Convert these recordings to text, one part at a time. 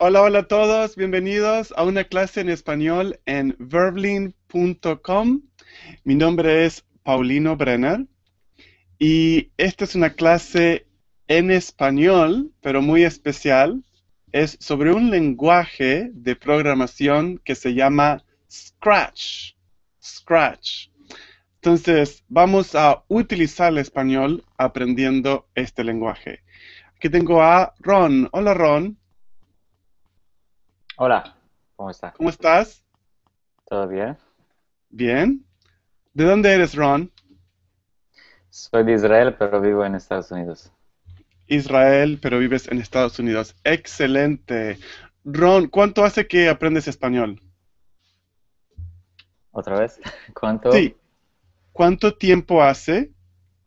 Hola, hola a todos, bienvenidos a una clase en español en Verbling.com. Mi nombre es Paulino Brenner y esta es una clase en español, pero muy especial. Es sobre un lenguaje de programación que se llama Scratch. Scratch. Entonces, vamos a utilizar el español aprendiendo este lenguaje. Aquí tengo a Ron. Hola, Ron. Hola, ¿cómo estás? ¿Cómo estás? ¿Todo bien? Bien. ¿De dónde eres, Ron? Soy de Israel, pero vivo en Estados Unidos. Israel, pero vives en Estados Unidos. ¡Excelente! Ron, ¿cuánto hace que aprendes español? ¿Otra vez? ¿Cuánto? Sí. ¿Cuánto tiempo hace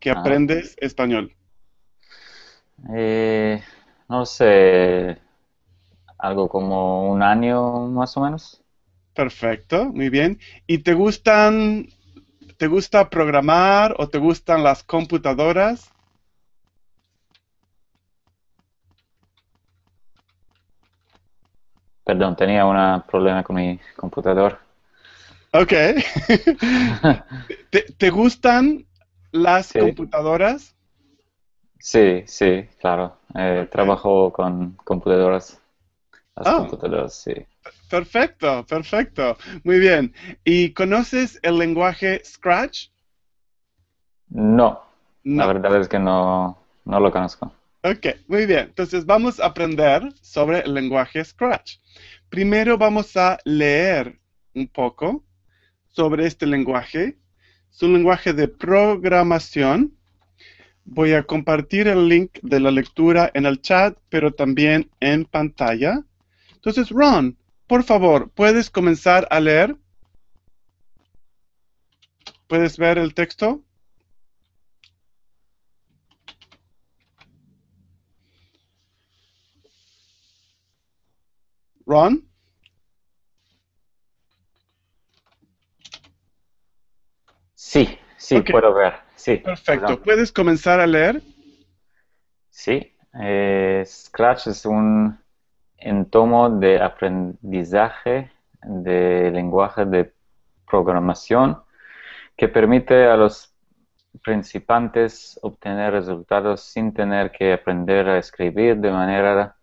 que aprendes español? No sé... Algo como un año, más o menos. Perfecto, muy bien. ¿Y te gusta programar o te gustan las computadoras? Perdón, tenía un problema con mi computador. Ok. ¿Te gustan las computadoras? Sí, sí, claro. Okay. Trabajo con computadoras. Sí. Perfecto, perfecto. Muy bien. ¿Y conoces el lenguaje Scratch? No. La verdad es que no lo conozco. Ok, muy bien. Entonces vamos a aprender sobre el lenguaje Scratch. Primero vamos a leer un poco sobre este lenguaje. Es un lenguaje de programación. Voy a compartir el link de la lectura en el chat, pero también en pantalla. Entonces, Ron, por favor, ¿puedes comenzar a leer? ¿Puedes ver el texto? ¿Ron? Sí, sí, okay. Puedo ver. Sí. Perfecto. Perdón. ¿Puedes comenzar a leer? Sí. Scratch es un... entomo de aprendizaje de lenguaje de programación que permite a los participantes obtener resultados sin tener que aprender a escribir de manera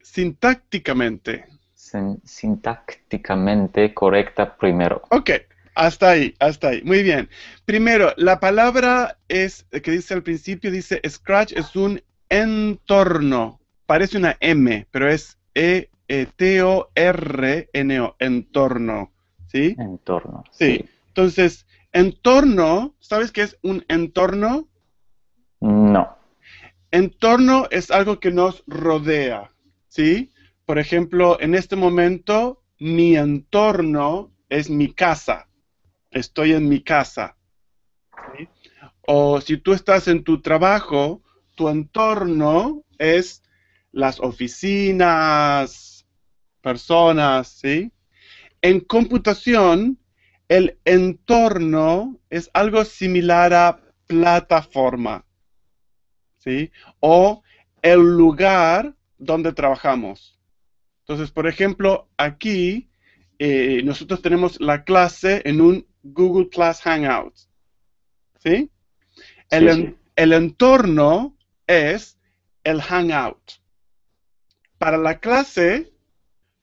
sintácticamente correcta primero. Ok. Hasta ahí, hasta ahí. Muy bien. Primero, la palabra es que dice al principio, dice Scratch es un entorno. Parece una M, pero es E-T-O-R-N-O, entorno. ¿Sí? Entorno. Sí. Sí. Entonces, entorno, ¿sabes qué es un entorno? No. Entorno es algo que nos rodea, ¿sí? Por ejemplo, en este momento, mi entorno es mi casa. Estoy en mi casa. ¿Sí? O si tú estás en tu trabajo, tu entorno es las oficinas, personas, ¿sí? En computación, el entorno es algo similar a plataforma, ¿sí? O el lugar donde trabajamos. Entonces, por ejemplo, aquí nosotros tenemos la clase en un Google Class Hangouts, ¿sí? El entorno es el Hangout. Para la clase,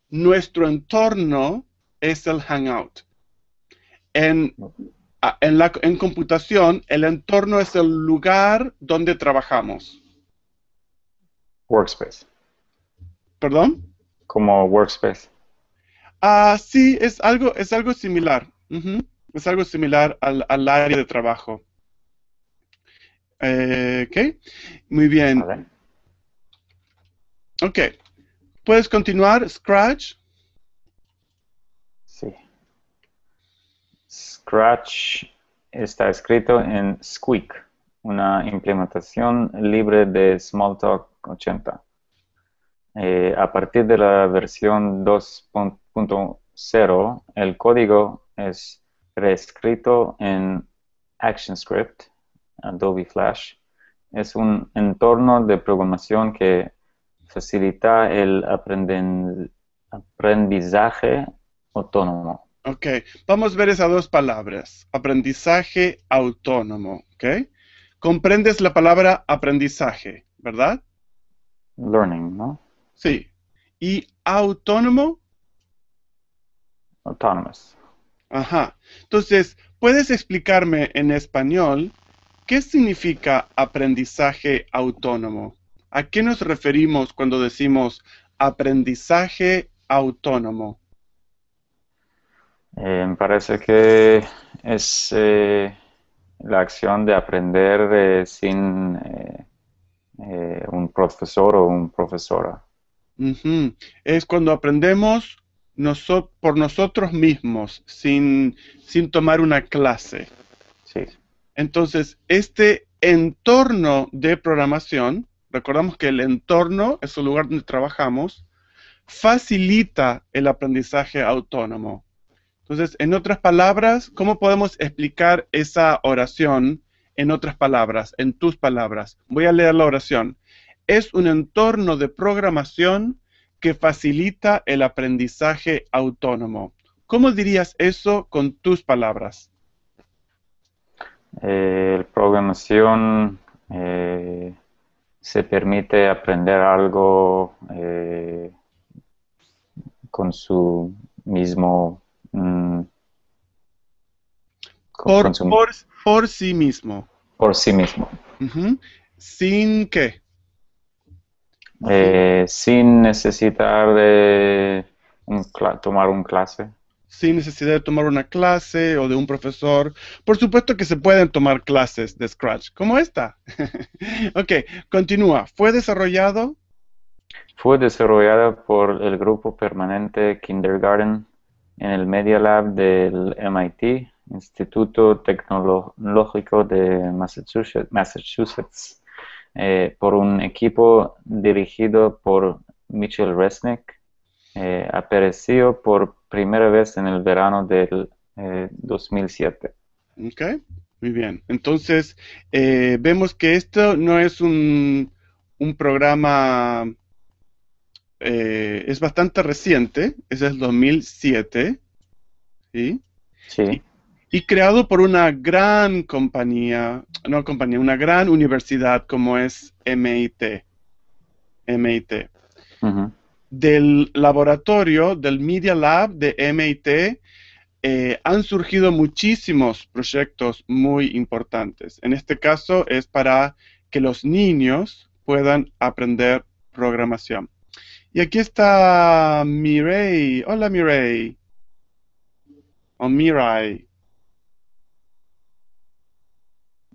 nuestro entorno es el Hangout. En computación, el entorno es el lugar donde trabajamos. Workspace. ¿Perdón? Como workspace. Ah, sí, es algo similar. Uh-huh. Es algo similar al área de trabajo. Ok, muy bien. Ok, ¿puedes continuar, Scratch? Sí. Scratch está escrito en Squeak, una implementación libre de Smalltalk 80. A partir de la versión 2.0, el código es reescrito en ActionScript, Adobe Flash es un entorno de programación que facilita el aprendizaje autónomo. Ok, vamos a ver esas dos palabras, aprendizaje autónomo, ¿ok? Comprendes la palabra aprendizaje, ¿verdad? Learning, ¿no? Sí. ¿Y autónomo? Autonomous. Ajá. Entonces, ¿puedes explicarme en español qué significa aprendizaje autónomo? ¿A qué nos referimos cuando decimos aprendizaje autónomo? Me parece que es la acción de aprender sin un profesor o una profesora. Uh-huh. Es cuando aprendemos por nosotros mismos, sin tomar una clase. Sí. Entonces, este entorno de programación, recordamos que el entorno es el lugar donde trabajamos, facilita el aprendizaje autónomo. Entonces, en otras palabras, ¿cómo podemos explicar esa oración en otras palabras, en tus palabras? Voy a leer la oración. Es un entorno de programación que facilita el aprendizaje autónomo. ¿Cómo dirías eso con tus palabras? La programación se permite aprender algo con su mismo... por sí mismo. Por sí mismo. Uh-huh. ¿Sin qué? Sin necesidad de tomar una clase. Sin necesidad de tomar una clase o de un profesor. Por supuesto que se pueden tomar clases de Scratch, como esta. Ok, continúa. Fue desarrollado por el grupo permanente Kindergarten en el Media Lab del MIT, Instituto Tecnológico de Massachusetts, por un equipo dirigido por Mitchell Resnick. Apareció por primera vez en el verano del 2007. Ok, muy bien. Entonces, vemos que esto no es un programa... es bastante reciente, es el 2007, ¿sí? Sí. Y creado por una gran compañía, no compañía, una gran universidad como es MIT. Uh-huh. Del laboratorio, del Media Lab de MIT, han surgido muchísimos proyectos muy importantes. En este caso es para que los niños puedan aprender programación. Y aquí está Mirei. Hola, Mirei. O Mirei.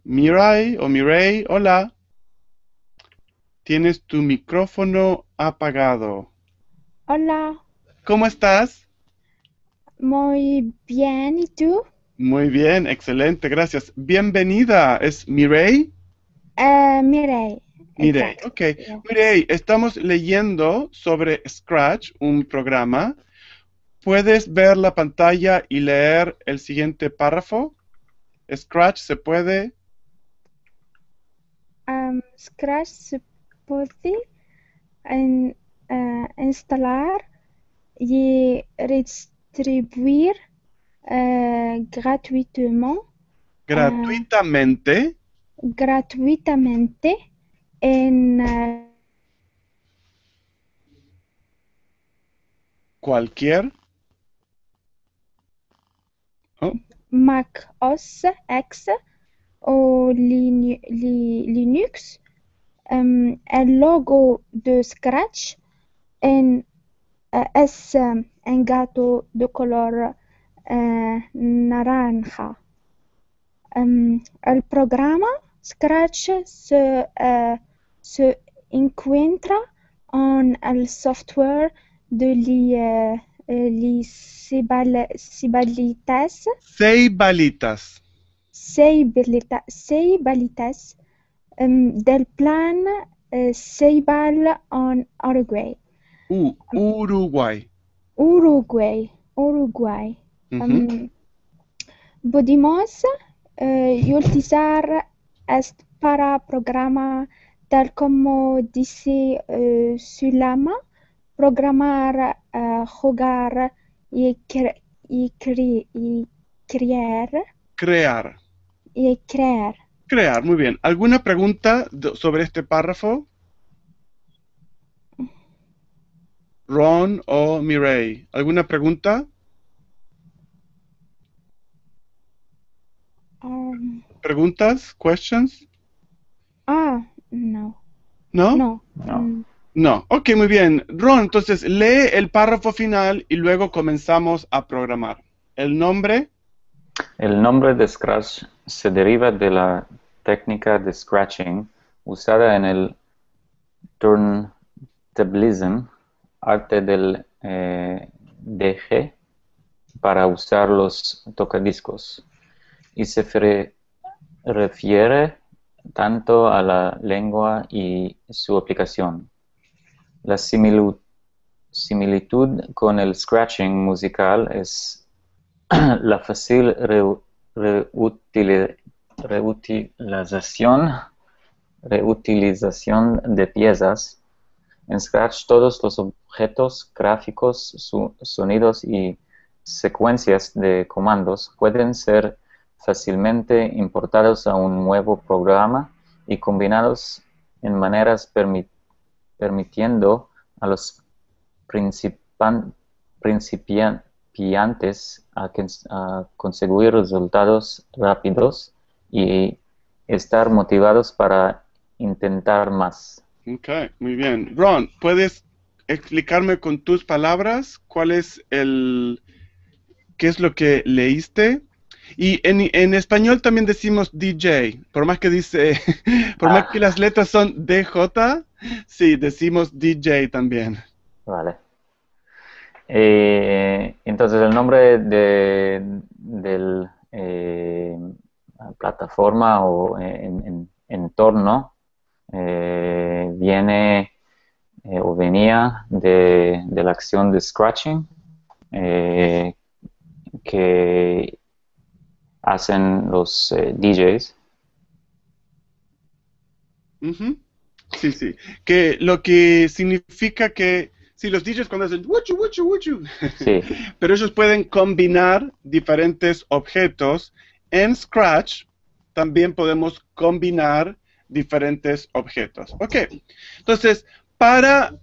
Mirei o Mirei, hola. Tienes tu micrófono apagado. Hola. ¿Cómo estás? Muy bien, ¿y tú? Muy bien, excelente, gracias. Bienvenida, ¿es Mirei? Mirei. Mirei, ok. Mirei, estamos leyendo sobre Scratch, un programa. ¿Puedes ver la pantalla y leer el siguiente párrafo? ¿Scratch se puede? Scratch se puede instalar y redistribuir gratuitamente. En cualquier Mac OS X o Linux. El logo de Scratch es un gato de color naranja. El programa Scratch se encuentra en el software de Ceibalitas del plan Ceibal en Uruguay. Uruguay. Podemos utilizar este para programas tal como dice Sulama, programar, jugar y crear. Muy bien. ¿Alguna pregunta sobre este párrafo? Ron o Mirei, ¿alguna pregunta? ¿Preguntas? ¿Questions? No. ¿No? No. Ok, muy bien. Ron, entonces lee el párrafo final y luego comenzamos a programar. ¿El nombre? El nombre de Scratch se deriva de la técnica de scratching usada en el turntablism, arte del DG, para usar los tocadiscos. Y se refiere tanto a la lengua y su aplicación. La similitud con el scratching musical es la fácil reutilización de piezas. En Scratch todos los objetos, gráficos, sonidos y secuencias de comandos pueden ser fácilmente importados a un nuevo programa y combinados en maneras permitiendo a los principiantes a conseguir resultados rápidos y estar motivados para intentar más. Ok, muy bien. Ron, ¿puedes explicarme con tus palabras cuál es qué es lo que leíste? Y en español también decimos DJ, por más que dice, por más que las letras son DJ, sí, decimos DJ también. Vale. Entonces el nombre del plataforma o entorno venía de la acción de scratching, que hacen los DJs. Uh-huh. Sí, sí. Que lo que significa que, sí, los DJs cuando hacen wuchu, wuchu, wuchu. Sí. Pero ellos pueden combinar diferentes objetos. En Scratch también podemos combinar diferentes objetos. Ok, entonces para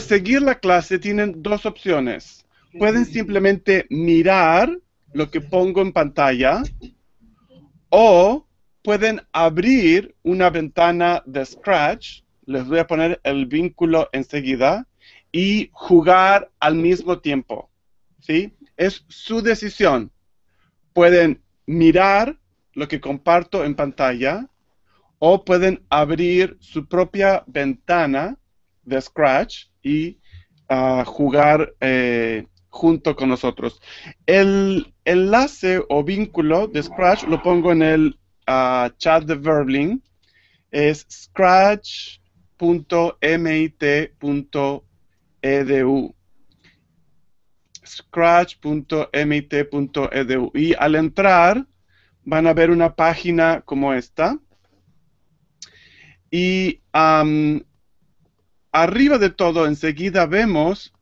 seguir la clase tienen dos opciones. Pueden simplemente mirar lo que pongo en pantalla o pueden abrir una ventana de Scratch. Les voy a poner el vínculo enseguida y jugar al mismo tiempo, ¿sí? Es su decisión. Pueden mirar lo que comparto en pantalla o pueden abrir su propia ventana de Scratch y jugar junto con nosotros. El enlace o vínculo de Scratch lo pongo en el chat de Verbling. Es scratch.mit.edu. Scratch.mit.edu. Y al entrar van a ver una página como esta. Y arriba de todo, enseguida vemos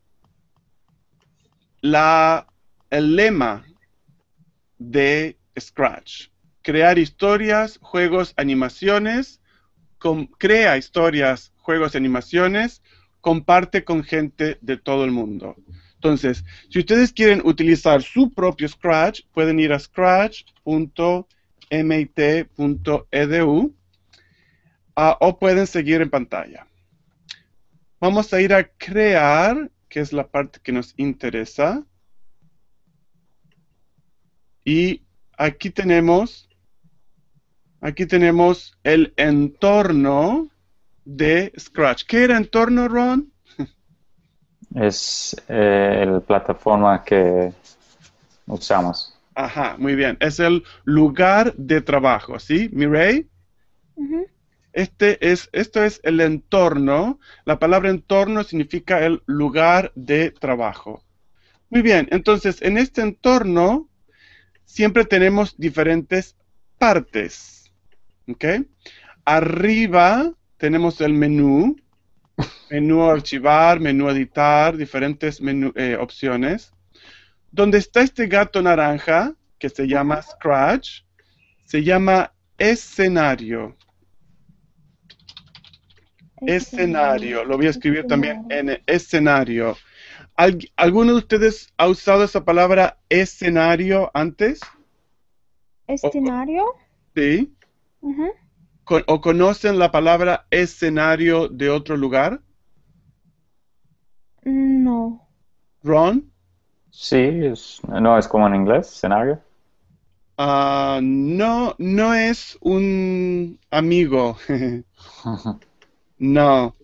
el lema de Scratch. Crear historias, juegos, animaciones. Crea historias, juegos, animaciones. Comparte con gente de todo el mundo. Entonces, si ustedes quieren utilizar su propio Scratch, pueden ir a scratch.mit.edu. O pueden seguir en pantalla. Vamos a ir a crear, que es la parte que nos interesa. Y aquí tenemos el entorno de Scratch. ¿Qué era entorno, Ron? Es la plataforma que usamos. Ajá, muy bien. Es el lugar de trabajo, ¿sí? Mirei. Uh-huh. Esto es el entorno. La palabra entorno significa el lugar de trabajo. Muy bien, entonces en este entorno siempre tenemos diferentes partes. ¿Okay? Arriba tenemos el menú, archivar, menú editar, diferentes opciones. Donde está este gato naranja, que se llama Scratch, se llama escenario. Escenario, lo voy a escribir también en escenario. ¿Alguno de ustedes ha usado esa palabra escenario antes? ¿Escenario? Sí. Uh-huh. ¿O conocen la palabra escenario de otro lugar? No. ¿Ron? Sí, es como en inglés, escenario. No es un amigo. No.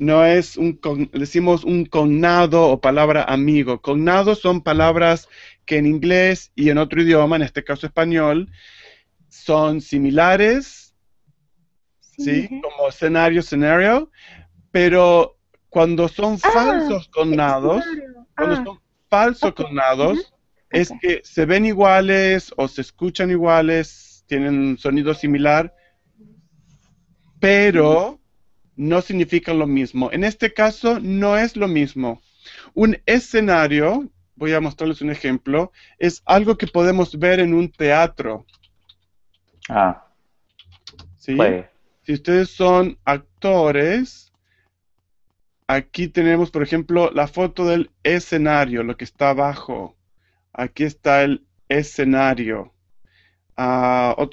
No es un, decimos un cognado o palabra amigo. Cognados son palabras que en inglés y en otro idioma, en este caso español, son similares, ¿sí? Como escenario, scenario, pero cuando son falsos cognados, cuando son falsos cognados, es que se ven iguales o se escuchan iguales, tienen un sonido similar, pero no significan lo mismo. En este caso, no es lo mismo. Un escenario, voy a mostrarles un ejemplo, es algo que podemos ver en un teatro. ¿Sí? Si ustedes son actores, aquí tenemos, por ejemplo, la foto del escenario, lo que está abajo. Aquí está el escenario.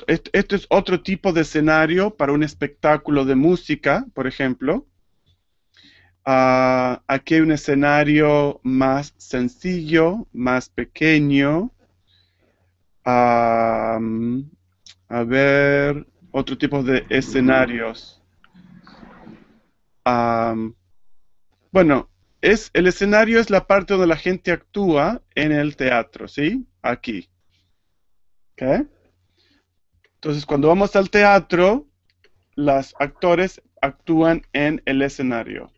Esto es otro tipo de escenario para un espectáculo de música, por ejemplo. Aquí hay un escenario más sencillo, más pequeño. A ver, otro tipo de escenarios. Bueno, el escenario es la parte donde la gente actúa en el teatro, ¿sí? Aquí. ¿Okay? Entonces, cuando vamos al teatro, los actores actúan en el escenario.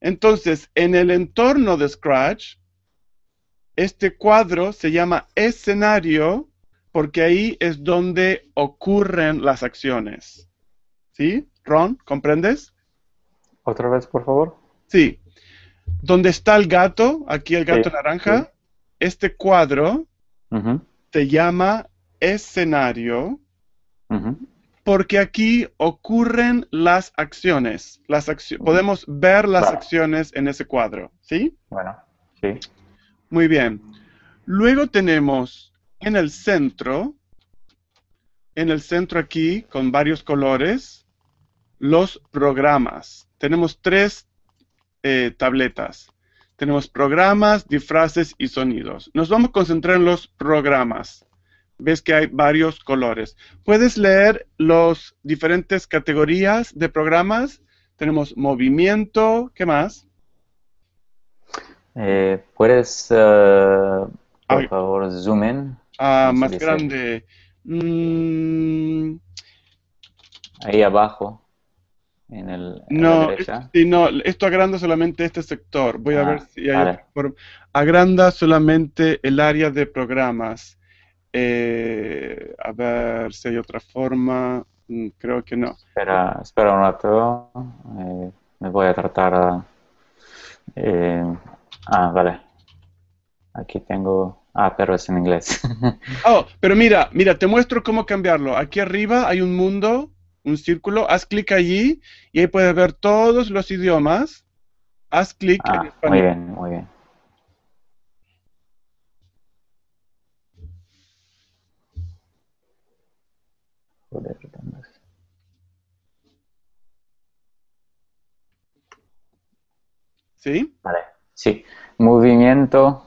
Entonces, en el entorno de Scratch, este cuadro se llama escenario porque ahí es donde ocurren las acciones. ¿Sí? Ron, ¿comprendes? Otra vez, por favor. Sí. Donde está el gato, aquí el gato naranja, este cuadro se llama escenario, porque aquí ocurren las acciones. Podemos ver las acciones en ese cuadro, ¿sí? Bueno, sí. Muy bien. Luego tenemos en el centro aquí, con varios colores, los programas. Tenemos tres tabletas. Tenemos programas, disfraces y sonidos. Nos vamos a concentrar en los programas. Ves que hay varios colores. ¿Puedes leer las diferentes categorías de programas? Tenemos movimiento, ¿qué más? ¿Puedes, por favor, zoom in? Más grande. Ahí abajo. En el, no, esto agranda solamente este sector. Voy a ver si hay agranda solamente el área de programas. A ver si hay otra forma. Creo que no. Espera un rato. Me voy a tratar a... vale. Aquí tengo... pero es en inglés. Pero mira, te muestro cómo cambiarlo. Aquí arriba hay un mundo... un círculo, haz clic allí y ahí puedes ver todos los idiomas. Haz clic en español. Muy bien, muy bien. ¿Sí? Vale, sí. Movimiento,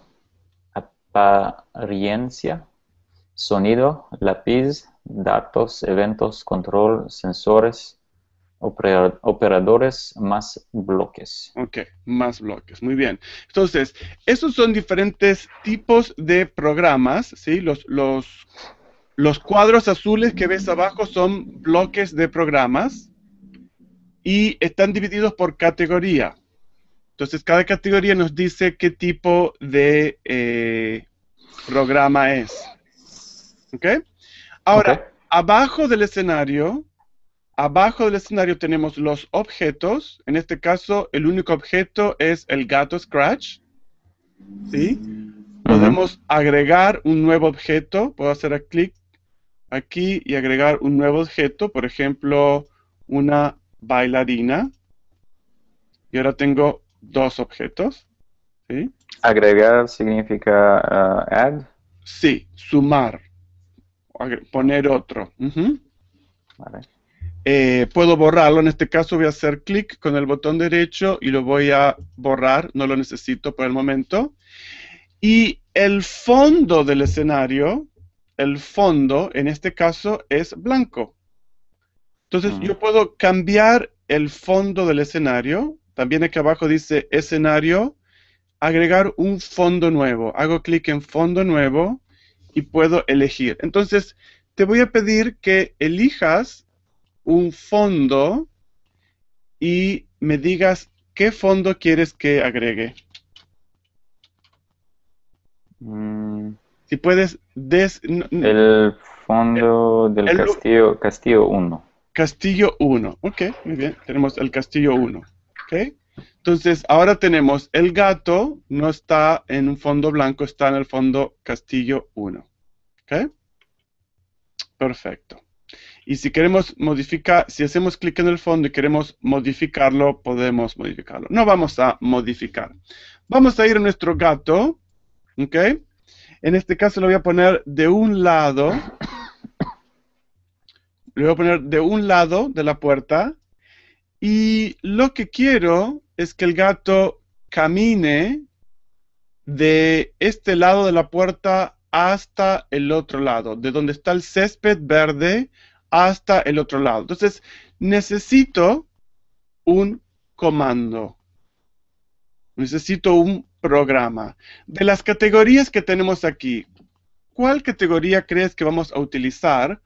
apariencia, sonido, lápiz, datos, eventos, control, sensores, operadores, más bloques. Ok, más bloques, muy bien. Entonces, esos son diferentes tipos de programas, ¿sí? Los cuadros azules que ves abajo son bloques de programas y están divididos por categoría. Entonces, cada categoría nos dice qué tipo de programa es. ¿Ok? Ahora, abajo del escenario Abajo del escenario tenemos los objetos. En este caso, el único objeto es el gato Scratch. ¿Sí? Podemos agregar un nuevo objeto. Puedo hacer clic aquí y agregar un nuevo objeto. Por ejemplo, una bailarina. Y ahora tengo dos objetos. ¿Sí? ¿Agregar significa add? Sí, sumar. Poner otro. Vale. Puedo borrarlo, en este caso voy a hacer clic con el botón derecho y lo voy a borrar, no lo necesito por el momento. Y el fondo del escenario, el fondo en este caso es blanco. Entonces yo puedo cambiar el fondo del escenario, también aquí abajo dice escenario, agregar un fondo nuevo. Hago clic en fondo nuevo y puedo elegir. Entonces te voy a pedir que elijas un fondo y me digas qué fondo quieres que agregue. Si puedes... el fondo del castillo 1. Castillo 1, ok, muy bien, tenemos el castillo 1. Okay. Entonces, ahora tenemos el gato, no está en un fondo blanco, está en el fondo castillo 1. Okay. Perfecto. Y si queremos modificar, si hacemos clic en el fondo y queremos modificarlo, podemos modificarlo. No vamos a modificar. Vamos a ir a nuestro gato, ¿ok? En este caso lo voy a poner de un lado. Lo voy a poner de un lado de la puerta. Y lo que quiero es que el gato camine de este lado de la puerta hasta el otro lado, de donde está el césped verde hasta el otro lado. Entonces, necesito un comando. Necesito un programa. De las categorías que tenemos aquí, ¿cuál categoría crees que vamos a utilizar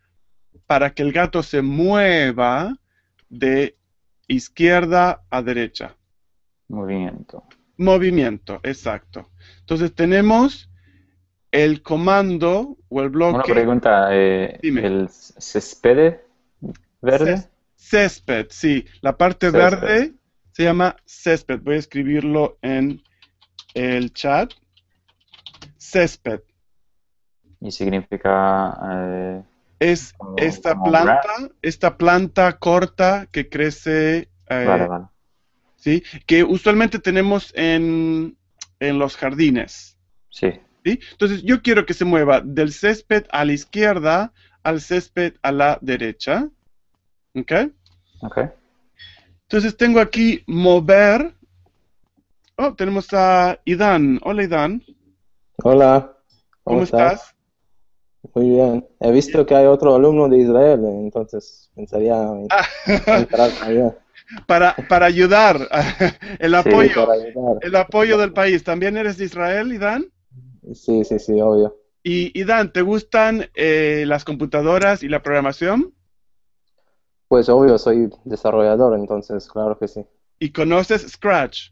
para que el gato se mueva de izquierda a derecha? Movimiento. Movimiento, exacto. Entonces, tenemos... el comando o el bloque... Una pregunta, dime. ¿El césped verde? Césped, sí. La parte césped. Verde se llama césped. Voy a escribirlo en el chat. Césped. ¿Y significa...? Es como, esta planta corta que crece... vale, vale. ¿Sí? Que usualmente tenemos en los jardines. Sí. ¿Sí? Entonces, yo quiero que se mueva del césped a la izquierda al césped a la derecha. ¿Ok? Ok. Entonces, tengo aquí mover. Oh, tenemos a Idan. Hola, Idan. Hola. ¿Cómo estás? Muy bien. He visto que hay otro alumno de Israel, entonces pensaría entrar allá. Para ayudar. El apoyo. Sí, para ayudar. El apoyo del país. ¿También eres de Israel, Idan? Sí, sí, sí, obvio. Y Dan, ¿te gustan las computadoras y la programación? Pues obvio, soy desarrollador, entonces claro que sí. ¿Y conoces Scratch?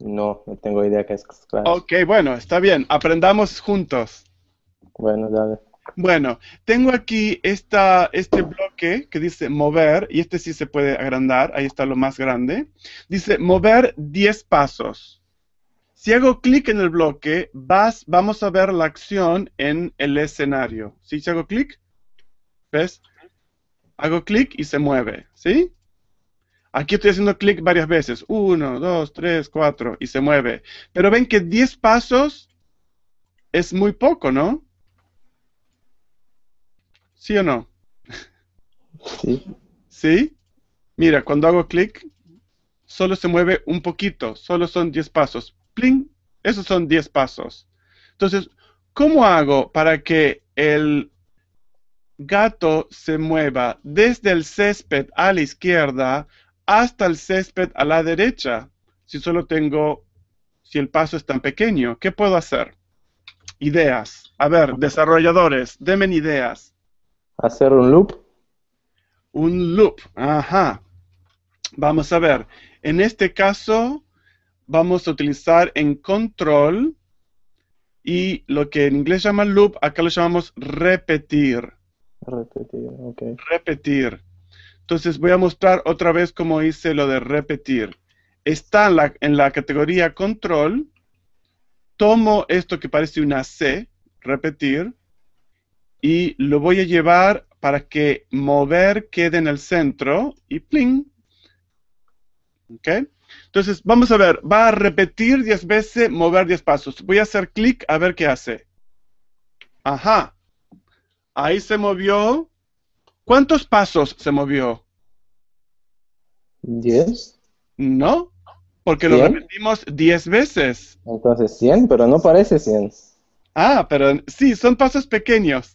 No, no tengo idea qué es Scratch. Ok, bueno, está bien, aprendamos juntos. Bueno, dale. Bueno, tengo aquí este bloque que dice mover, y este sí se puede agrandar, ahí está lo más grande. Dice mover 10 pasos. Si hago clic en el bloque, vamos a ver la acción en el escenario. ¿Sí? Si hago clic, ¿ves? Hago clic y se mueve, ¿sí? Aquí estoy haciendo clic varias veces. 1, 2, 3, 4 y se mueve. Pero ven que 10 pasos es muy poco, ¿no? ¿Sí o no? Sí. ¿Sí? Mira, cuando hago clic, solo se mueve un poquito. Solo son 10 pasos. ¡Pling! Esos son 10 pasos. Entonces, ¿cómo hago para que el gato se mueva desde el césped a la izquierda hasta el césped a la derecha? Si el paso es tan pequeño, ¿qué puedo hacer? Ideas. A ver, desarrolladores, denme ideas. ¿Hacer un loop? Un loop, ajá. Vamos a ver. En este caso... vamos a utilizar en control y lo que en inglés llaman loop, acá lo llamamos repetir. Repetir, ok. Repetir. Entonces voy a mostrar otra vez cómo hice lo de repetir. Está en la categoría control, tomo esto que parece una C, repetir, y lo voy a llevar para que mover quede en el centro, y pling. ¿Ok? Entonces, vamos a ver, va a repetir 10 veces, mover 10 pasos. Voy a hacer clic a ver qué hace. Ajá. Ahí se movió. ¿Cuántos pasos se movió? 10. No, porque 100. Lo repetimos 10 veces. Entonces 100, pero no parece 100. Ah, pero sí, son pasos pequeños.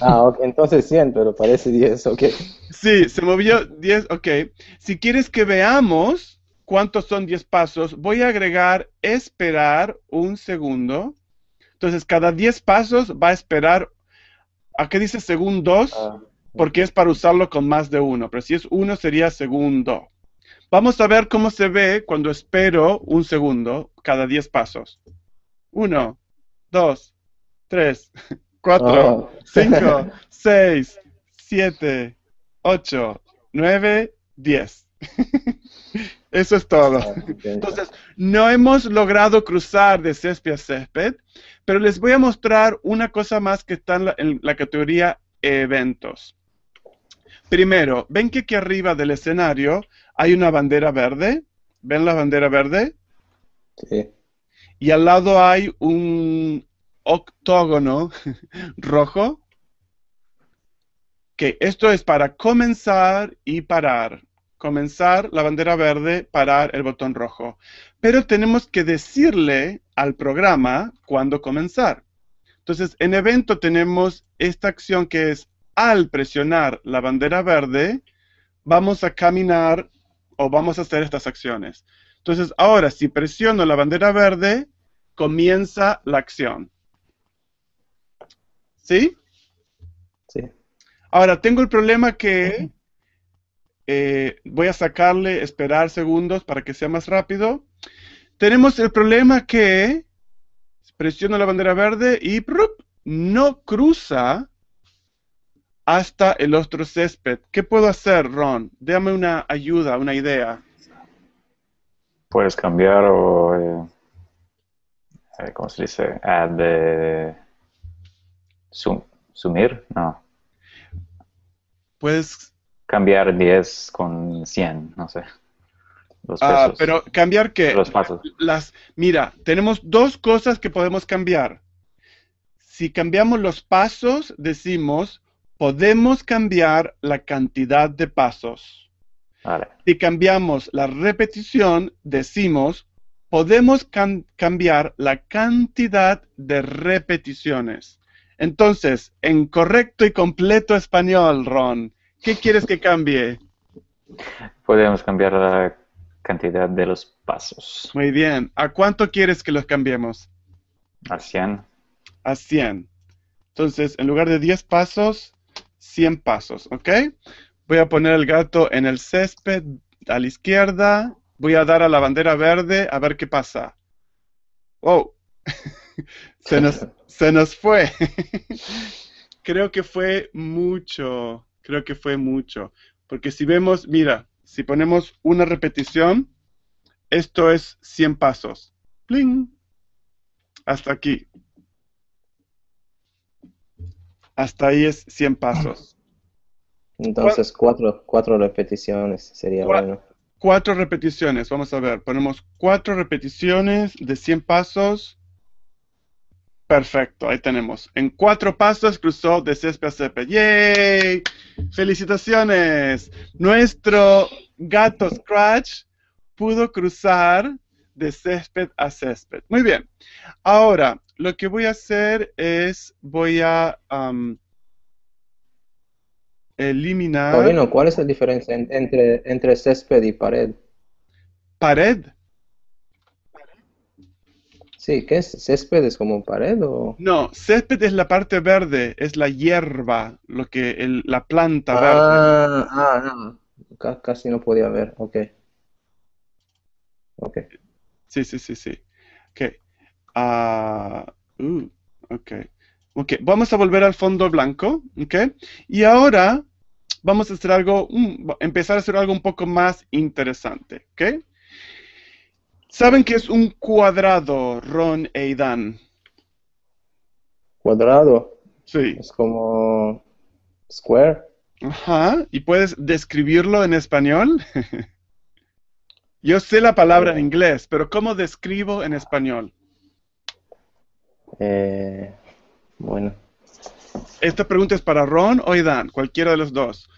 Ah, okay. Entonces 100, pero parece 10, ok. Sí, se movió 10, ok. Si quieres que veamos cuántos son 10 pasos, voy a agregar esperar un segundo. Entonces, cada 10 pasos va a esperar, ¿a qué dice segundos? Ah, porque es para usarlo con más de uno, pero si es uno sería segundo. Vamos a ver cómo se ve cuando espero un segundo cada 10 pasos. 1. 2, 3, 4, 5, 6, 7, 8, 9, 10. Eso es todo. Entonces, no hemos logrado cruzar de césped a césped, pero les voy a mostrar una cosa más que está en la categoría eventos. Primero, ven que aquí arriba del escenario hay una bandera verde. ¿Ven la bandera verde? Sí. Y al lado hay un octógono rojo. Que esto es para comenzar y parar. Comenzar la bandera verde, parar el botón rojo. Pero tenemos que decirle al programa cuándo comenzar. Entonces, en evento tenemos esta acción que es al presionar la bandera verde, vamos a caminar o vamos a hacer estas acciones. Entonces, ahora, si presiono la bandera verde, comienza la acción. ¿Sí? Sí. Ahora, tengo el problema que voy a sacarle esperar segundos para que sea más rápido. Tenemos el problema que presiono la bandera verde y ¡prup! No cruza hasta el otro césped. ¿Qué puedo hacer, Ron? Déjame una ayuda, una idea. Puedes cambiar o, ¿cómo se dice? Add, sumir, no. Puedes cambiar 10 con 100, no sé. Los pesos. Pero cambiar qué. Los pasos. Mira, tenemos dos cosas que podemos cambiar. Si cambiamos los pasos, decimos, podemos cambiar la cantidad de pasos. Vale. Si cambiamos la repetición, decimos, podemos cambiar la cantidad de repeticiones. Entonces, en correcto y completo español, Ron, ¿qué quieres que cambie? Podemos cambiar la cantidad de los pasos. Muy bien. ¿A cuánto quieres que los cambiemos? A 100. A 100. Entonces, en lugar de 10 pasos, 100 pasos, ¿ok? Voy a poner el gato en el césped a la izquierda. Voy a dar a la bandera verde a ver qué pasa. ¡Wow! se nos fue. Creo que fue mucho. Creo que fue mucho. Porque si vemos, mira, si ponemos una repetición, esto es 100 pasos. ¡Pling! Hasta aquí. Hasta ahí es 100 pasos. Entonces, cuatro repeticiones sería bueno. Cuatro repeticiones, vamos a ver. Ponemos 4 repeticiones de 100 pasos. Perfecto, ahí tenemos. En 4 pasos cruzó de césped a césped. ¡Yay! ¡Felicitaciones! Nuestro gato Scratch pudo cruzar de césped a césped. Muy bien. Ahora, lo que voy a hacer es, voy a... eliminar... Paulino, ¿cuál es la diferencia entre césped y pared? ¿Pared? Sí, ¿qué es? ¿Césped es como pared o...? No, césped es la parte verde, es la hierba, lo que la planta verde. No, casi no podía ver, ok. Ok. Sí. Ok. Ok, vamos a volver al fondo blanco, ok. Y ahora... vamos a hacer algo, empezar a hacer algo un poco más interesante, ¿ok? ¿Saben qué es un cuadrado, Ron e Idan? ¿Cuadrado? Sí. Es como square. Ajá, ¿y puedes describirlo en español? Yo sé la palabra en inglés, pero ¿cómo describo en español? Bueno. Esta pregunta es para Ron o Idan, cualquiera de los dos.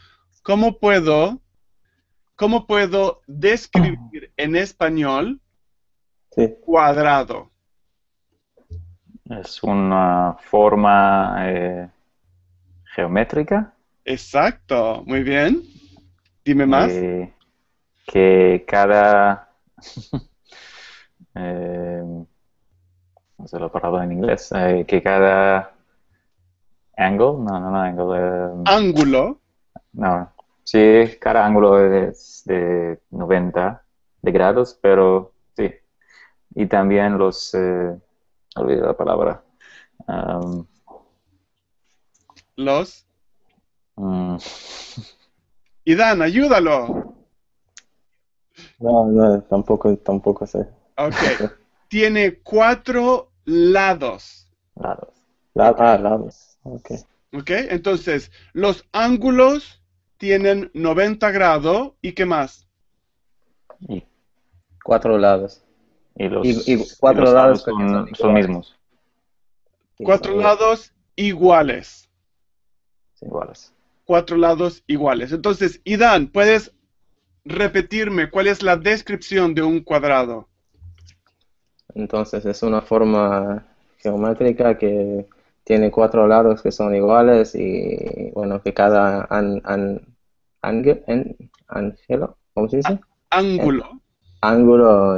¿Cómo puedo describir en español cuadrado? Es una forma geométrica. Exacto, muy bien. Dime más. Que cada... no sé la palabra en inglés. Que cada... ¿Angle? No, angle. ¿Ángulo? No. Sí, cada ángulo es de 90 de grados, pero sí. Y también los... olvidé la palabra. ¿Los? Idan, ayúdalo. No, tampoco sé. Ok. Tiene 4 lados. Lados. Ok. Ok, entonces, los ángulos tienen 90 grados, ¿y qué más? Y 4 lados. Y los cuatro lados son mismos. 4 lados iguales. Iguales. 4 lados iguales. Entonces, Idan, ¿puedes repetirme cuál es la descripción de un cuadrado? Entonces, es una forma geométrica que tiene 4 lados que son iguales y, bueno, que cada ángulo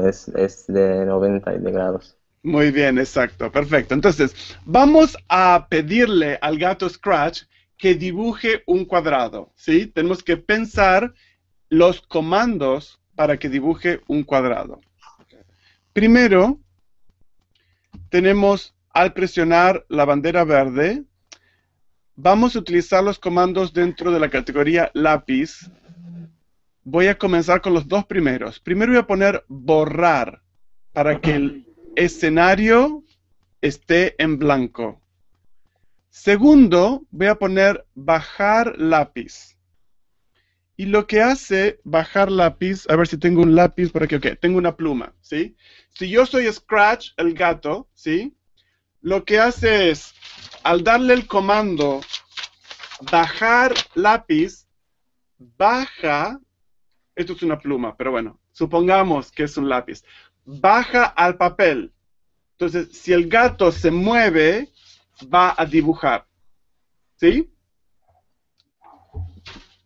es de 90 grados. Muy bien, exacto, perfecto. Entonces, vamos a pedirle al gato Scratch que dibuje un cuadrado, ¿sí? Tenemos que pensar los comandos para que dibuje un cuadrado. Primero, tenemos, al presionar la bandera verde, vamos a utilizar los comandos dentro de la categoría lápiz. Voy a comenzar con los dos primeros. Primero voy a poner borrar, para que el escenario esté en blanco. Segundo, voy a poner bajar lápiz. Y lo que hace bajar lápiz, a ver si tengo un lápiz por aquí, ok, tengo una pluma, ¿sí? Si yo soy Scratch, el gato, ¿sí? Lo que hace es, al darle el comando bajar lápiz, baja, esto es una pluma, pero bueno, supongamos que es un lápiz, baja al papel. Entonces, si el gato se mueve, va a dibujar, ¿sí?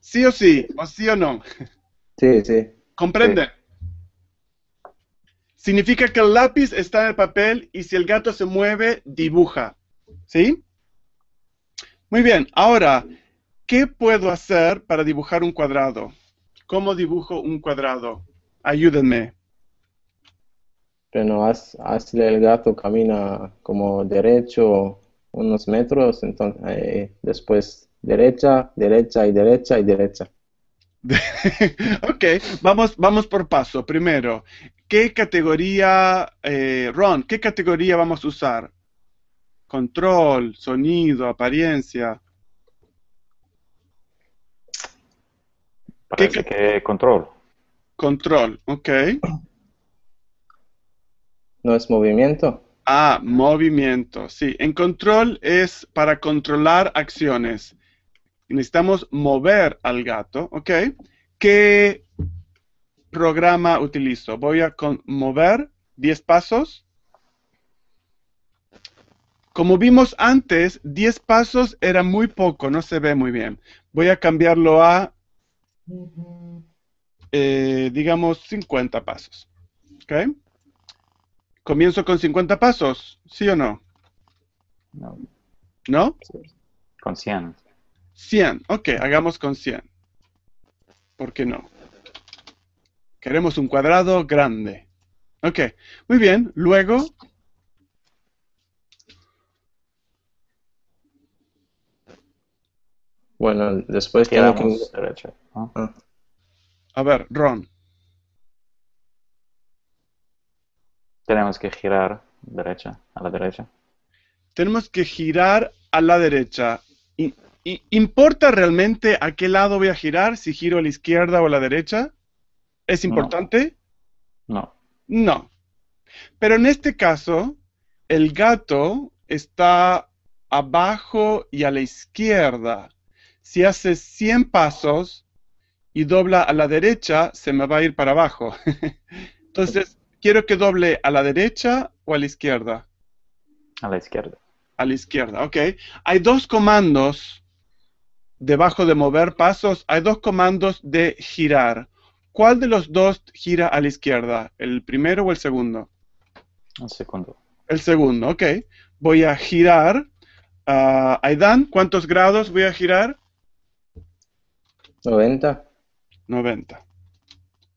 ¿Sí o sí? ¿O sí o no? Sí, sí. ¿Comprende? Sí. Significa que el lápiz está en el papel y si el gato se mueve, dibuja, ¿sí? Muy bien, ahora, ¿qué puedo hacer para dibujar un cuadrado? ¿Cómo dibujo un cuadrado? Ayúdenme. Bueno, hazle el gato camina como derecho unos metros, entonces después derecha. Ok, vamos por paso. Primero, ¿qué categoría, Ron, qué categoría vamos a usar? Control, sonido, apariencia. Parece que control. Control, ok. ¿No es movimiento? Ah, movimiento, sí. En control es para controlar acciones. Necesitamos mover al gato, ¿ok? ¿Qué programa utilizo? Voy a mover 10 pasos. Como vimos antes, 10 pasos era muy poco, no se ve muy bien. Voy a cambiarlo a, digamos, 50 pasos, ¿ok? ¿Comienzo con 50 pasos? ¿Sí o no? No. ¿No? Con 100. 100. Ok, hagamos con 100. ¿Por qué no? Queremos un cuadrado grande. Ok, muy bien. Luego... Bueno, después tengo que... Ah. A ver, Ron. Tenemos que girar derecha, a la derecha. Tenemos que girar a la derecha. ¿Importa realmente a qué lado voy a girar? ¿Si giro a la izquierda o a la derecha? ¿Es importante? No. No. Pero en este caso, el gato está abajo y a la izquierda. Si hace 100 pasos y dobla a la derecha, se me va a ir para abajo. Entonces, ¿quiero que doble a la derecha o a la izquierda? A la izquierda. A la izquierda, ok. Hay dos comandos debajo de mover pasos, hay dos comandos de girar. ¿Cuál de los dos gira a la izquierda? ¿El primero o el segundo? El segundo. El segundo, ok. Voy a girar. Aidan, ¿cuántos grados voy a girar? 90. 90.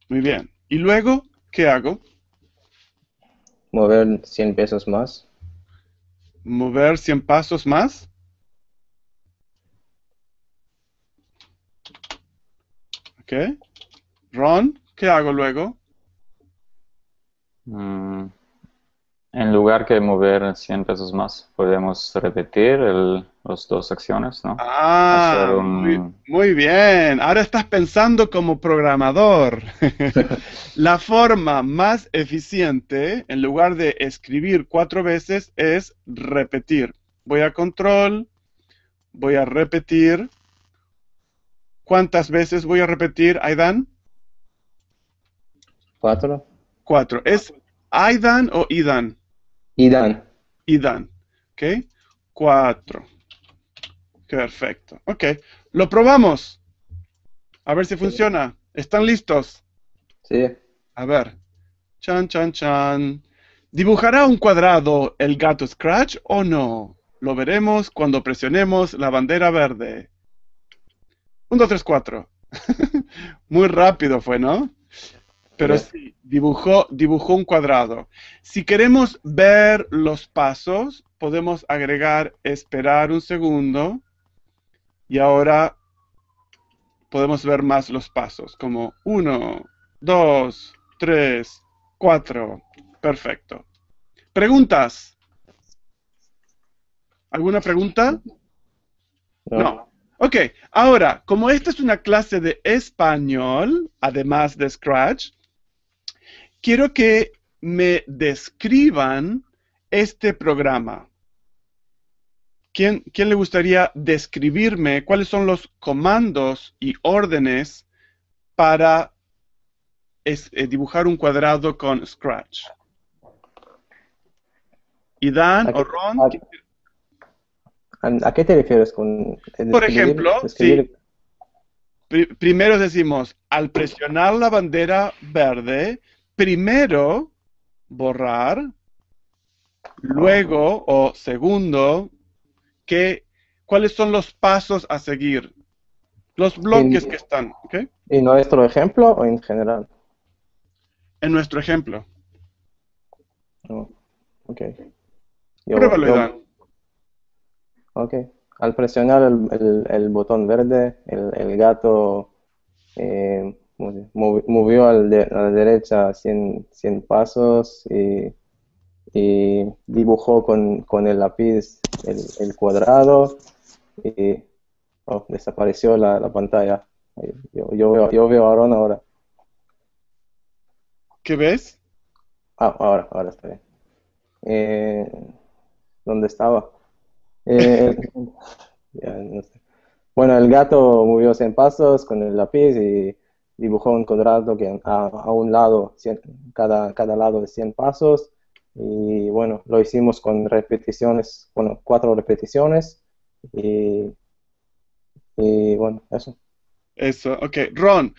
Muy bien. ¿Y luego qué hago? Mover 100 pesos más. Mover 100 pasos más. Ok. Ron, ¿qué hago luego? En lugar que mover 100 pesos más, podemos repetir las dos acciones, ¿no? Ah, muy bien. Ahora estás pensando como programador. La forma más eficiente, en lugar de escribir 4 veces, es repetir. Voy a control, voy a repetir. ¿Cuántas veces voy a repetir, Aidan? 4. 4. ¿Es Aidan o Idan? Idan. Idan. Ok. 4. Perfecto. Ok. Lo probamos. A ver si funciona. ¿Están listos? Sí. A ver. Chan, chan, chan. ¿Dibujará un cuadrado el gato Scratch o no? Lo veremos cuando presionemos la bandera verde. 1, 2, 3, 4. Muy rápido fue, ¿no? Pero sí, dibujó un cuadrado. Si queremos ver los pasos, podemos agregar esperar un segundo. Y ahora podemos ver más los pasos, como 1, 2, 3, 4. Perfecto. ¿Preguntas? ¿Alguna pregunta? No. Ok, ahora, como esta es una clase de español, además de Scratch, quiero que me describan este programa. ¿Quién le gustaría describirme cuáles son los comandos y órdenes para dibujar un cuadrado con Scratch? ¿Idan o Ron? ¿A qué te refieres con describir? Por ejemplo, sí. Primero decimos, al presionar la bandera verde... Primero, borrar, luego, o segundo, ¿cuáles son los pasos a seguir? Los bloques que están, ¿ok? ¿En nuestro ejemplo o en general? En nuestro ejemplo. Oh, ok. Pruébalo, Idan. Ok. Al presionar el botón verde, el gato... movió a la derecha 100 pasos y dibujó con el lápiz el cuadrado y desapareció la pantalla. Yo veo a Ron ahora. ¿Qué ves? Ah, ahora está bien. ¿Dónde estaba? Ya, no sé. Bueno, el gato movió 100 pasos con el lápiz y dibujó un cuadrado que a un lado, cada lado de 100 pasos. Y bueno, lo hicimos con repeticiones, bueno, 4 repeticiones. Y bueno, eso. Eso, ok. Ron,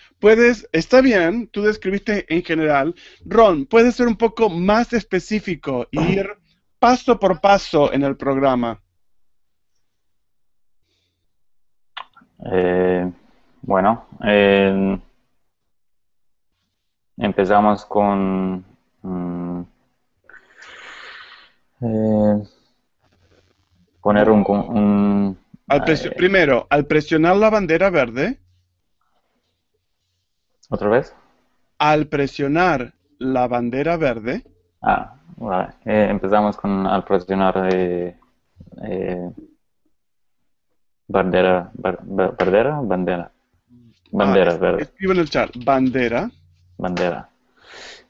está bien, tú describiste en general. Ron, ¿puedes ser un poco más específico y ir paso por paso en el programa? Bueno, empezamos con poner un, un, Primero, al presionar la bandera verde. ¿Otra vez? Al presionar la bandera verde. Ah, vale. Empezamos con al presionar bandera verde. Escribo en el chat, bandera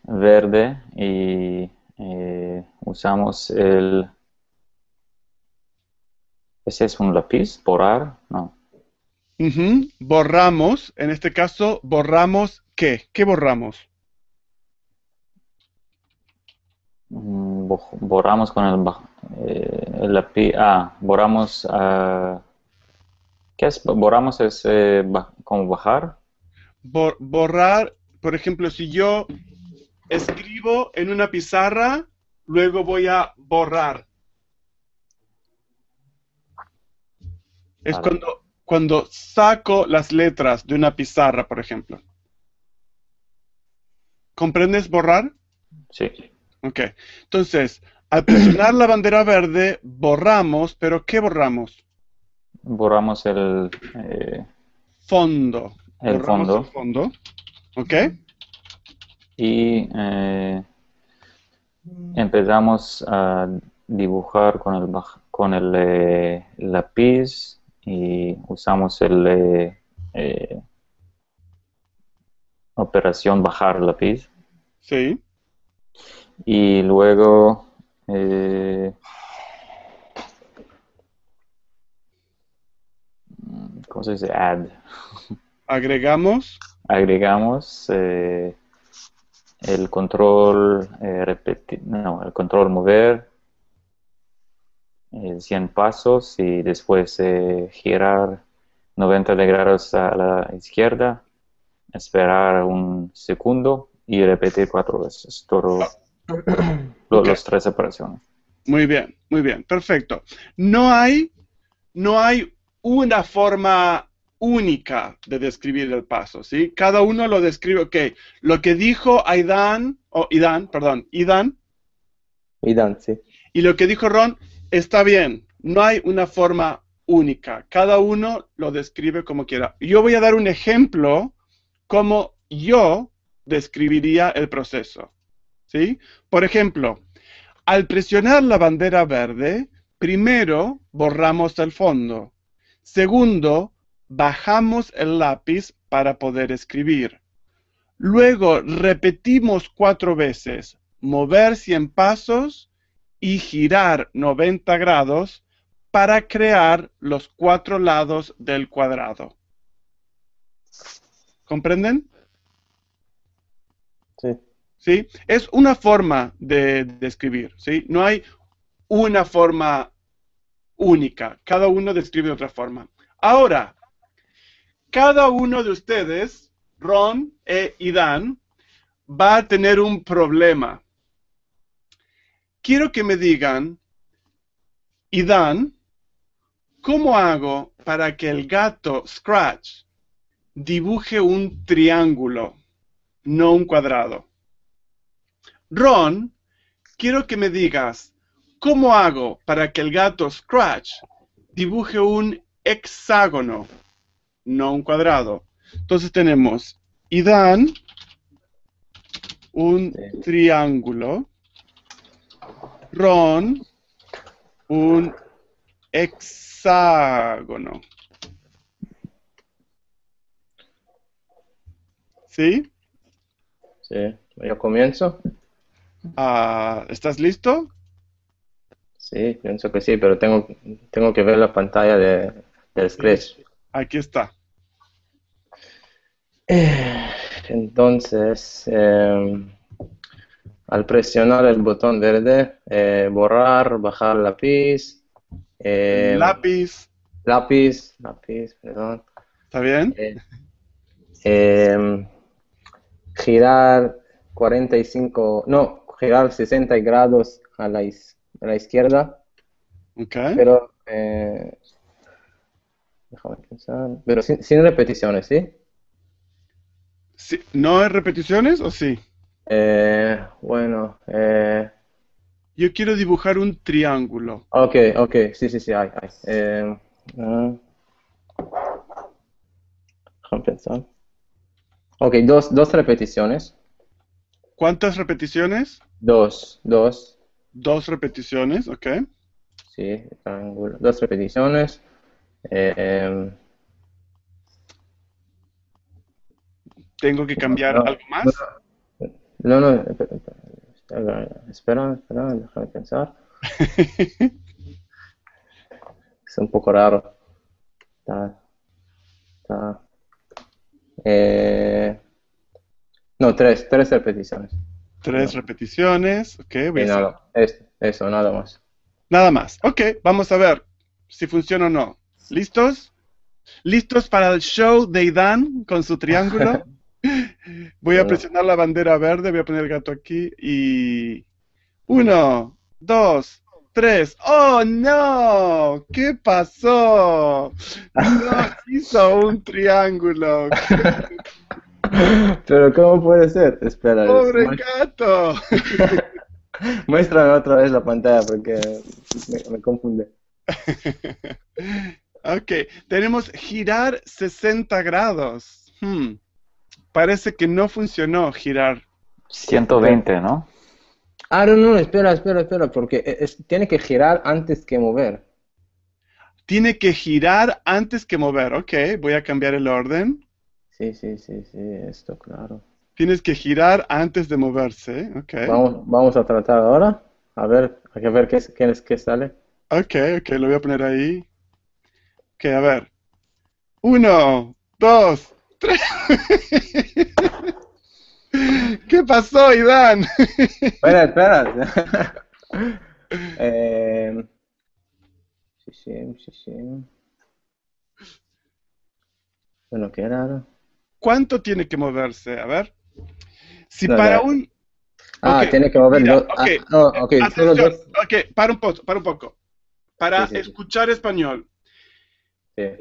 verde y usamos el... ¿Ese es un lápiz? ¿Borrar? No. Borramos, en este caso, borramos ¿qué? ¿Qué borramos? Borramos con el lápiz. Ah, borramos... ¿Qué es? Borramos es como bajar. Borrar, por ejemplo, si yo escribo en una pizarra, luego voy a borrar. Es vale. cuando saco las letras de una pizarra, por ejemplo. ¿Comprendes borrar? Sí. Ok. Entonces, al presionar la bandera verde, borramos, pero ¿qué borramos? Borramos el... fondo. Borramos el fondo. Ok. Y empezamos a dibujar con el lápiz y usamos el operación bajar lápiz. Sí. Y luego... ¿cómo se dice? Add. Agregamos el control repetir, no, el control mover, 100 pasos y después girar 90 grados a la izquierda, esperar un segundo y repetir 4 veces. Los 3 operaciones. Muy bien, perfecto. No hay una forma única de describir el paso, ¿sí? Cada uno lo describe, ok, lo que dijo Idan, sí. Y lo que dijo Ron, está bien, no hay una forma única, cada uno lo describe como quiera. Yo voy a dar un ejemplo como yo describiría el proceso, ¿sí? Por ejemplo, al presionar la bandera verde, primero borramos el fondo. Segundo, bajamos el lápiz para poder escribir. Luego repetimos 4 veces, mover 100 pasos y girar 90 grados para crear los 4 lados del cuadrado. ¿Comprenden? Sí. ¿Sí? Es una forma de escribir, ¿sí? No hay una forma única. Cada uno describe de otra forma. Ahora, cada uno de ustedes, Ron e Idan, va a tener un problema. Quiero que me digan, Idan, ¿cómo hago para que el gato Scratch dibuje un triángulo, no un cuadrado? Ron, quiero que me digas, ¿cómo hago para que el gato Scratch dibuje un hexágono, no un cuadrado? Entonces tenemos, Idan, un triángulo, Ron, un hexágono. ¿Sí? Sí, yo comienzo. ¿Estás listo? Sí, pienso que sí, pero tengo que ver la pantalla del Scratch. Aquí está. Entonces, al presionar el botón verde, borrar, bajar lápiz. Lápiz, perdón. ¿Está bien? Girar 60 grados a la izquierda. Okay. Pero, déjame pensar, pero sin repeticiones, ¿sí? ¿Sí? ¿No hay repeticiones o sí? Bueno, yo quiero dibujar un triángulo. Ok, sí, hay. Déjame pensar. Ok, dos repeticiones. ¿Cuántas repeticiones? Dos. Dos repeticiones, ok. Sí, triángulo. Dos repeticiones. ¿Tengo que cambiar algo más? No, espera, déjame pensar. Es un poco raro. No, tres repeticiones. Tres repeticiones, ok. Voy a nada, eso, nada más. Nada más, ok, vamos a ver si funciona o no. ¿Listos? ¿Listos para el show de Idan con su triángulo? Voy a presionar la bandera verde, voy a poner el gato aquí y... 1, 2, 3. ¡Oh, no! ¿Qué pasó? No hizo un triángulo. ¿Pero cómo puede ser? Espera. ¡Pobre gato! Muéstrame otra vez la pantalla porque me confunde. Ok, tenemos girar 60 grados. Parece que no funcionó girar. 120, ¿no? Ah, no, espera, porque tiene que girar antes que mover. Tiene que girar antes que mover, ok, voy a cambiar el orden. Sí, esto, claro. Tienes que girar antes de moverse, ok. Vamos a tratar ahora, a ver qué sale. Ok, lo voy a poner ahí. Ok, a ver. 1, 2, 3. ¿Qué pasó, Idan? Espera. Sí. Bueno, qué raro. ¿Cuánto tiene que moverse? A ver. Si no, para un... Okay. Tiene que mover dos. Solo dos. Ok, para un poco. Para escuchar español.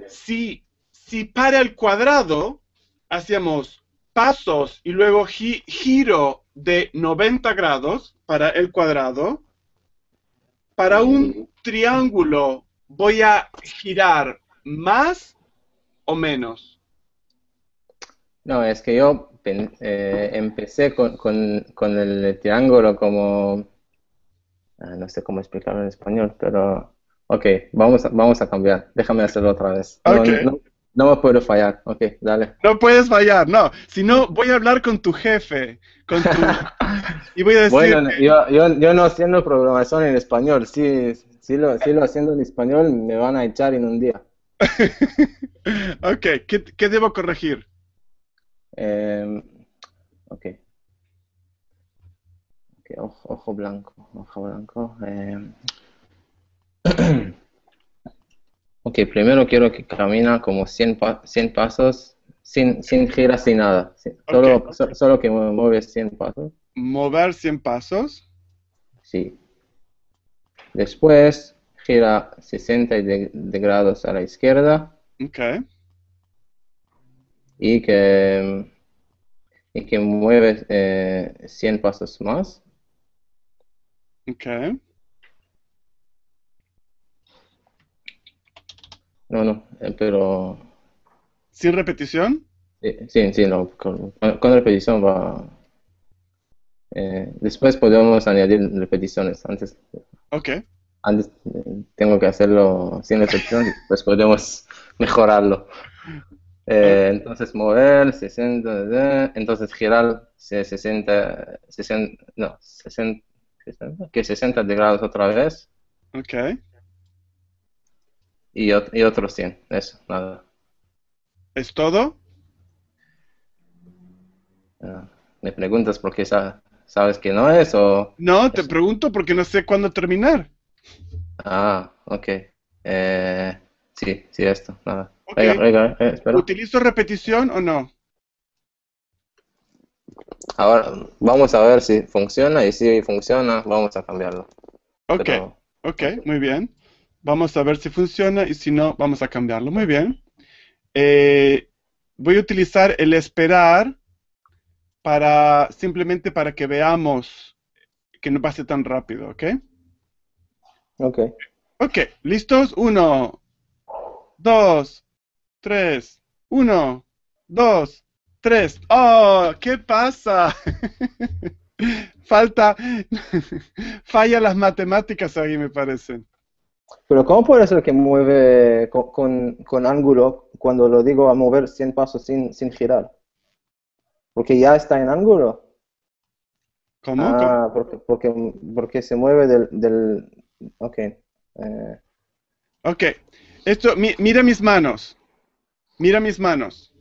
Sí. Si para el cuadrado, hacíamos pasos y luego giro de 90 grados para el cuadrado. Para un triángulo voy a girar más o menos. No, es que yo empecé con el triángulo como... no sé cómo explicarlo en español, pero... Ok, vamos a cambiar. Déjame hacerlo otra vez. Okay. No me puedo fallar, ok, dale. No puedes fallar, no. Si no, voy a hablar con tu jefe. Y voy a decir... Bueno, yo no haciendo programación en español. Sí lo haciendo en español, me van a echar en un día. Ok, ¿qué debo corregir? Ok, ojo blanco. Ok, primero quiero que camina como 100 pasos, sin giras, sin nada. Solo que mueves 100 pasos. ¿Mover 100 pasos? Sí. Después gira 60 de grados a la izquierda. Ok. Y que mueves 100 pasos más. Ok. No, pero... ¿Sin repetición? Sí, no, con repetición va... después podemos añadir repeticiones antes. Ok. Antes tengo que hacerlo sin repetición, pues podemos mejorarlo. Entonces mover, 60, entonces girar 60 grados otra vez. Ok. Y otros 100, eso, nada. ¿Es todo? ¿Me preguntas por qué sabes que no es o...? No, te pregunto porque no sé cuándo terminar. Ah, ok. Sí, esto, nada. Okay. Oiga, espera. ¿Utilizo repetición o no? Ahora, vamos a ver si funciona y si funciona, vamos a cambiarlo. Ok, ok, muy bien. Vamos a ver si funciona y si no, vamos a cambiarlo. Muy bien. Voy a utilizar el esperar simplemente para que veamos que no pase tan rápido, ¿ok? Ok. Ok, ¿listos? 1, dos, tres, uno, dos, tres. ¡Oh! ¿Qué pasa? Falla las matemáticas ahí, me parece. Pero ¿cómo puede ser que mueve con ángulo cuando lo digo a mover 100 pasos sin girar? Porque ya está en ángulo. ¿Cómo? Ah, porque se mueve del... Ok. Ok. Esto, mira mis manos. Mira mis manos.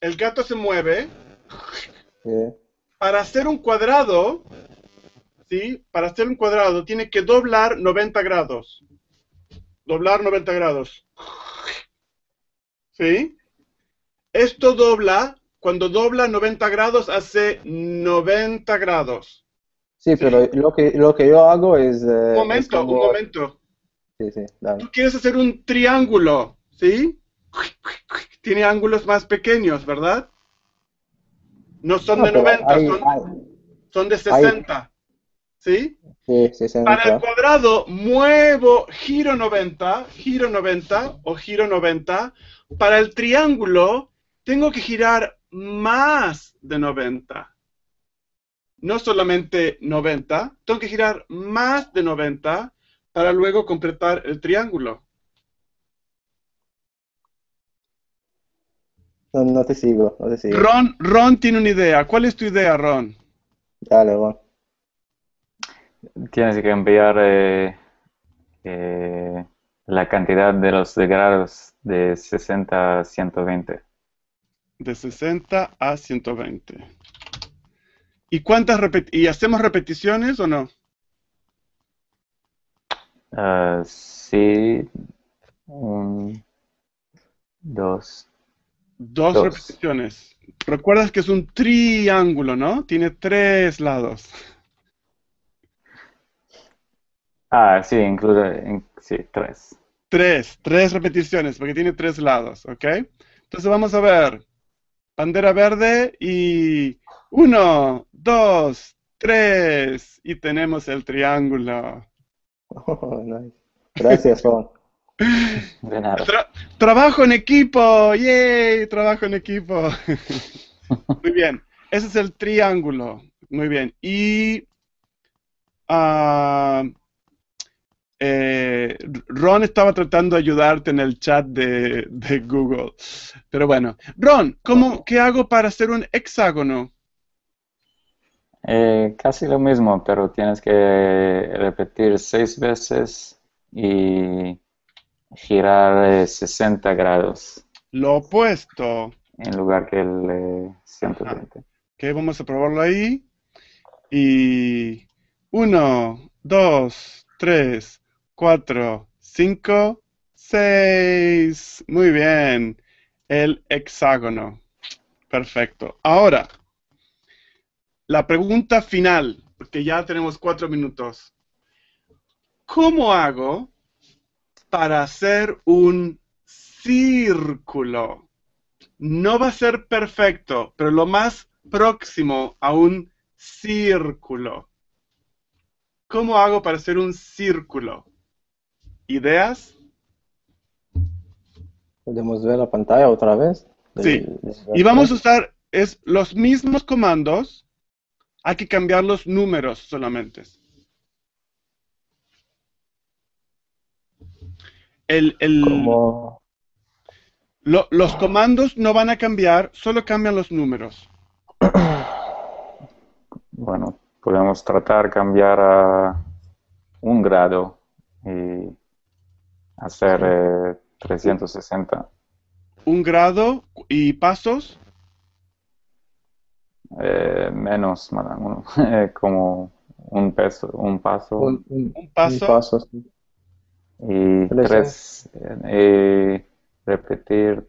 El gato se mueve. Yeah. Para hacer un cuadrado, ¿sí? Para hacer un cuadrado tiene que doblar 90 grados. Doblar 90 grados. ¿Sí? Esto dobla, cuando dobla 90 grados hace 90 grados. Sí, pero ¿sí? Lo que yo hago es... Un momento. Sí, sí, dale. Tú quieres hacer un triángulo, ¿sí? Tiene ángulos más pequeños, ¿verdad? No son de 90, son de 60, ¿sí? Sí, 60. Para el cuadrado muevo, giro 90, para el triángulo tengo que girar más de 90. No solamente 90, tengo que girar más de 90 para luego completar el triángulo. No te sigo, no te sigo. Ron tiene una idea. ¿Cuál es tu idea, Ron? Dale, Ron. Tienes que cambiar la cantidad de los grados de 60 a 120. De 60 a 120. ¿Y cuántas repeticiones? ¿Y hacemos repeticiones o no? Sí. 1, 2, 2 repeticiones. Recuerdas que es un triángulo, ¿no? Tiene 3 lados. Ah, sí, incluye, sí, 3. 3 repeticiones, porque tiene 3 lados, ¿ok? Entonces vamos a ver. Bandera verde y... 1, 2, 3. Y tenemos el triángulo. Oh, nice. Gracias, Juan. De nada. Trabajo en equipo, yay, trabajo en equipo. Muy bien, ese es el triángulo. Muy bien, y Ron estaba tratando de ayudarte en el chat de Google. Pero bueno, Ron, ¿qué hago para hacer un hexágono? Casi lo mismo, pero tienes que repetir 6 veces y... girar 60 grados. Lo opuesto. En lugar que el 120. Ok, vamos a probarlo ahí. Y 1, 2, 3, 4, 5, 6. Muy bien. El hexágono. Perfecto. Ahora, la pregunta final, porque ya tenemos 4 minutos. ¿Cómo hago para hacer un círculo? No va a ser perfecto, pero lo más próximo a un círculo. ¿Cómo hago para hacer un círculo? ¿Ideas? ¿Podemos ver la pantalla otra vez? Sí. Y vamos a usar los mismos comandos. Hay que cambiar los números solamente. Los comandos no van a cambiar, solo cambian los números. Bueno, podemos tratar de cambiar a 1 grado y hacer 360. 1 grado y pasos. Menos, como un paso. Sí. Y repetir,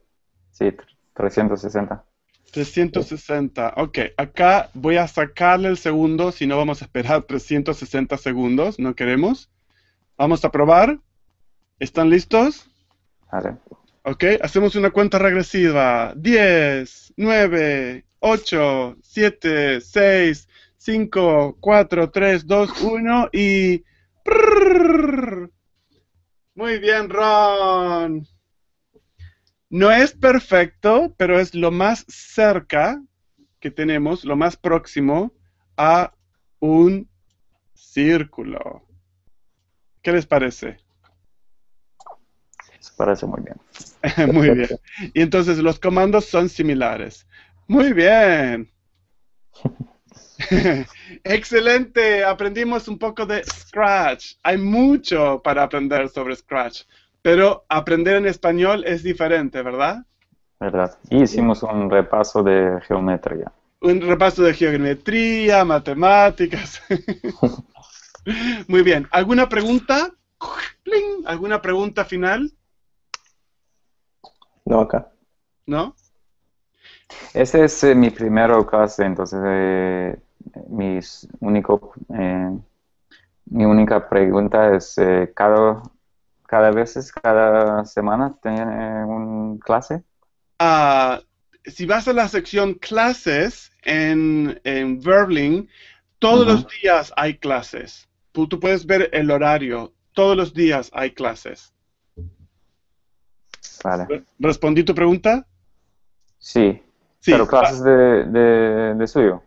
sí, 360. 360, ok. Acá voy a sacarle el segundo, si no vamos a esperar 360 segundos, no queremos. Vamos a probar. ¿Están listos? Vale. Ok, hacemos una cuenta regresiva. 10, 9, 8, 7, 6, 5, 4, 3, 2, 1 y... Muy bien, Ron. No es perfecto, pero es lo más cerca que tenemos, lo más próximo a un círculo. ¿Qué les parece? Se parece muy bien. Muy bien. Y entonces los comandos son similares. Muy bien. Excelente. Aprendimos un poco de Scratch. Hay mucho para aprender sobre Scratch. Pero aprender en español es diferente, ¿verdad? Verdad. Y hicimos un repaso de geometría. Un repaso de geometría, matemáticas. Muy bien. ¿Alguna pregunta? ¿Alguna pregunta final? No, acá. ¿No? Ese es mi primera clase, entonces mi única pregunta es, ¿cada semana tienen una clase? Si vas a la sección clases en Verbling, todos los días hay clases. Tú puedes ver el horario. Todos los días hay clases. Vale. ¿Respondí tu pregunta? Sí. Sí, pero clases de suyo.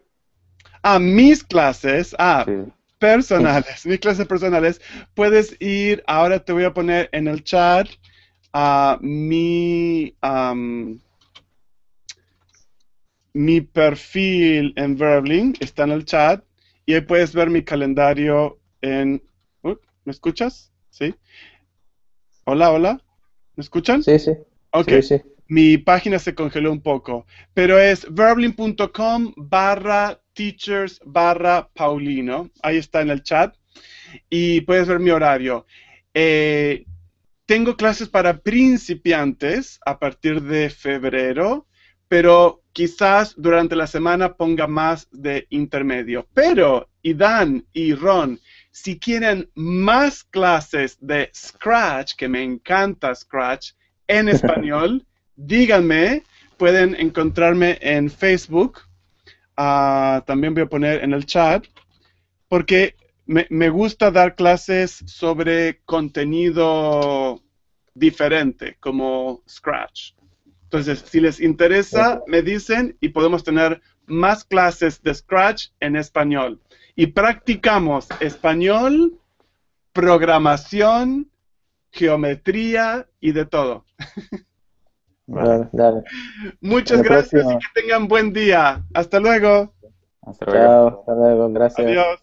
Mis clases, sí. Personales, mis clases personales. Puedes ir, ahora te voy a poner en el chat mi perfil en Verbling, está en el chat, y ahí puedes ver mi calendario en... ¿me escuchas? ¿Sí? Hola, hola. ¿Me escuchan? Sí, sí. Ok. Sí, sí. Mi página se congeló un poco, pero es verbling.com/teachers/Paulino. Ahí está en el chat y puedes ver mi horario. Tengo clases para principiantes a partir de febrero, pero quizás durante la semana ponga más de intermedio. Pero Idan y Ron, si quieren más clases de Scratch, que me encanta Scratch, en español... díganme, pueden encontrarme en Facebook, también voy a poner en el chat, porque me gusta dar clases sobre contenido diferente, como Scratch. Entonces, si les interesa, me dicen y podemos tener más clases de Scratch en español. Y practicamos español, programación, geometría y de todo. Vale, dale. Muchas gracias y que tengan buen día. Hasta luego. Hasta luego. Chao, hasta luego. Gracias. Adiós.